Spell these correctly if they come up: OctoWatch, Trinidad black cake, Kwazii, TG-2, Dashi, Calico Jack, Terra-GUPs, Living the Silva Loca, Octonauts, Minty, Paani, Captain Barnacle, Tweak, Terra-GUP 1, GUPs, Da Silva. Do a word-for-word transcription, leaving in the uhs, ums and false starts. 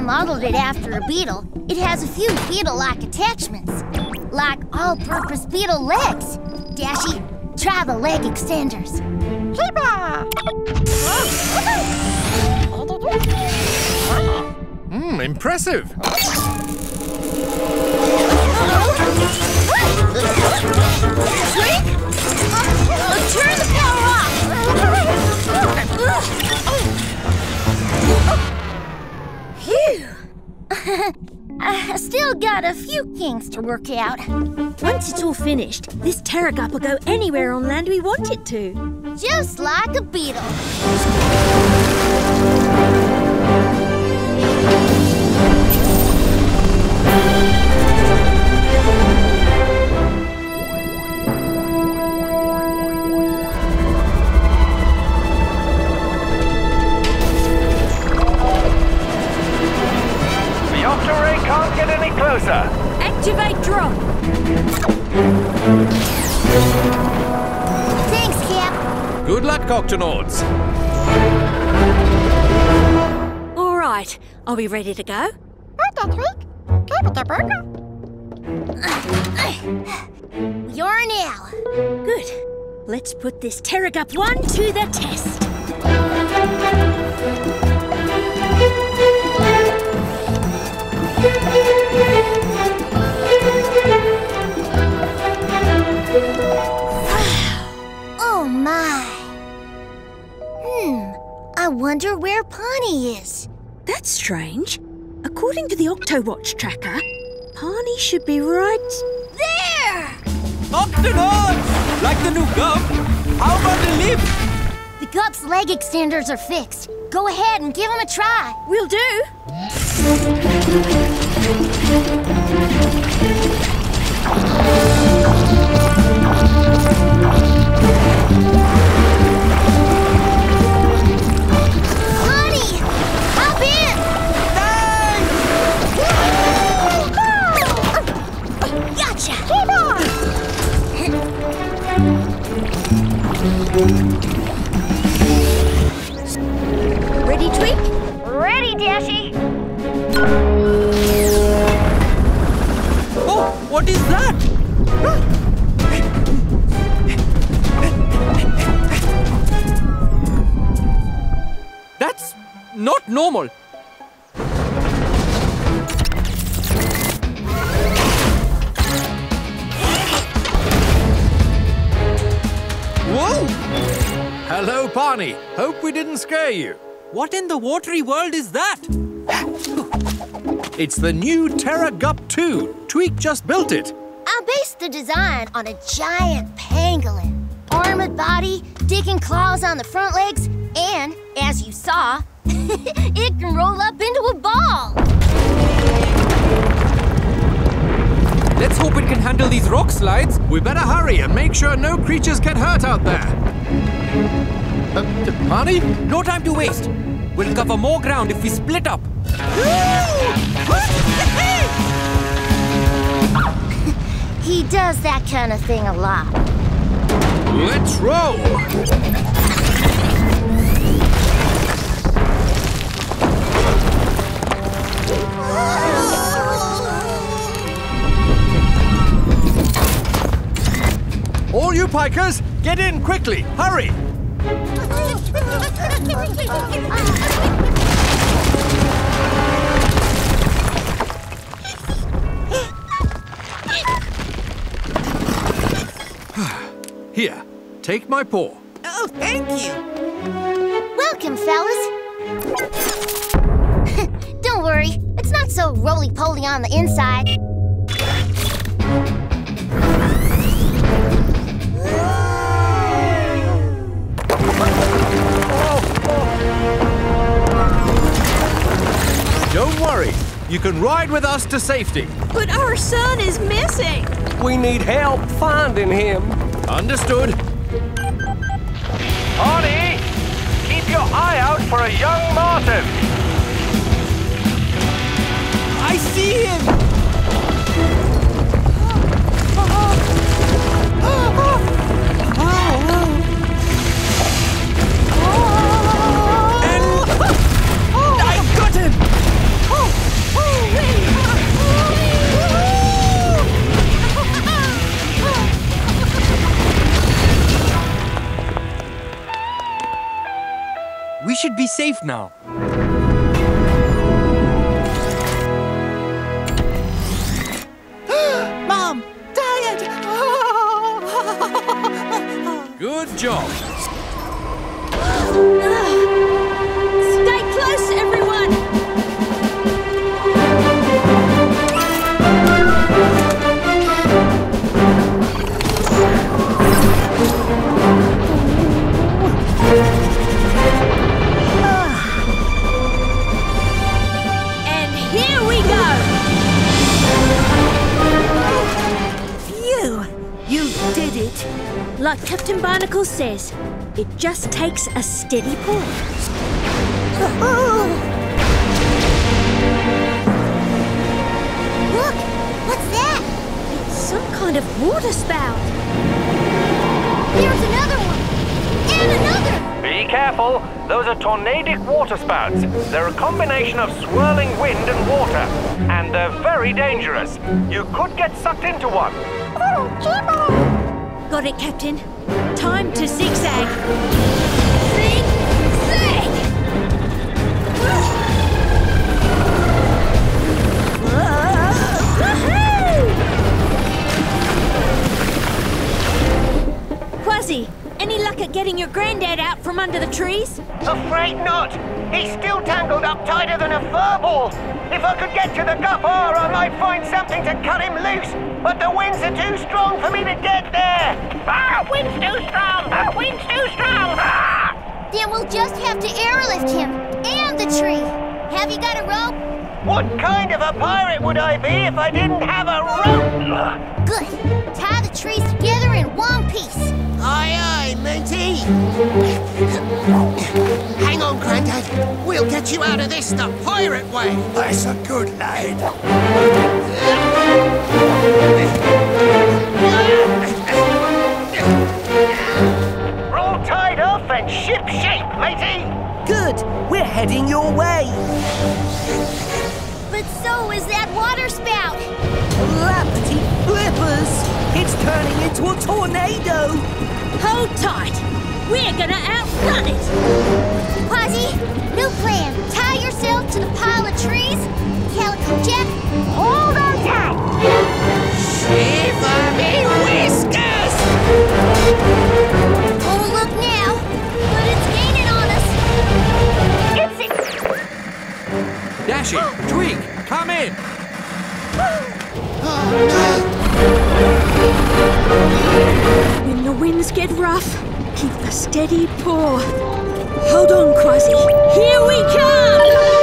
I modeled it after a beetle, it has a few beetle-like attachments. Like all-purpose beetle legs. Dashi, try the leg extenders. Mmm, impressive. Tweak! Uh, turn the power off! Phew! I still got a few kinks to work out. Once it's all finished, this Terra-Gup will go anywhere on land we want it to. Just like a beetle. Can't get any closer. Activate drop. Thanks, Cap. Good luck, Octonauts. All right, are we ready to go? You're an owl. Good. Let's put this Terra-Gup one to the test. Oh my. Hmm, I wonder where Paani is. That's strange. According to the OctoWatch tracker, Paani should be right there! Octonauts! Like the new Gup! How about the leap? The Gup's leg extenders are fixed. Go ahead and give him a try. Will do. Honey, hop in. Thanks. Gotcha. Keep on. Ready, Tweak? Ready, Dashi. Oh, what is that? That's not normal. Whoa! Hello, Paani. Hope we didn't scare you. What in the watery world is that? It's the new Terra-G U P two. Tweak just built it. I based the design on a giant pangolin. Armored body, digging claws on the front legs, and, as you saw, it can roll up into a ball. Let's hope it can handle these rock slides. We better hurry and make sure no creatures get hurt out there. Uh, Paani? No time to waste. We'll cover more ground if we split up. He does that kind of thing a lot. Let's roll! All you pikers, get in quickly! Hurry! Here, take my paw. Oh, thank you. Welcome, fellas. Don't worry, it's not so roly-poly on the inside. Don't worry, you can ride with us to safety. But our son is missing. We need help finding him. Understood. Paani, keep your eye out for a young marten. I see him. And I got him. Oh. We should be safe now. Mom! Diet! Good job. Stay close, everyone! And here we go! Phew! You did it! Like Captain Barnacle says, it just takes a steady pull. Oh. Look! What's that? It's some kind of water spout. There's another one! And another! Be careful! Those are tornadic water spouts. They're a combination of swirling wind and water. And they're very dangerous. You could get sucked into one. Oh, Jimbo! Got it, Captain. Time to zigzag. Zig-zag! Kwazii, any luck at getting your granddad out from under the trees? Afraid not. He's still tangled up tighter than a fur ball. If I could get to the G U P R, I might find something to cut him loose. But the winds are too strong for me to get there. Ah, wind's too strong. Ah, wind's too strong. Ah! Then we'll just have to airlift him and the tree. Have you got a rope? What kind of a pirate would I be if I didn't have a rope? Good. Tie the trees together in one piece. Aye, aye, Minty. Hang on, Grandad. We'll get you out of this the pirate way. That's a good lad. We're all tied off and ship-shape, matey. Good. We're heading your way. But so is that water spout! Lappity flippers! It's turning into a tornado! Hold tight! We're gonna outrun it! Kwazii, new plan! Tie yourself to the pile of trees! Calico Jack, hold on tight! Shiver me whiskers! Oh, look now! But it's gaining on us! It's it! Dashi, oh. Tweak, come in! When the winds get rough, keep a steady paw. Hold on, Kwazii. Here we come!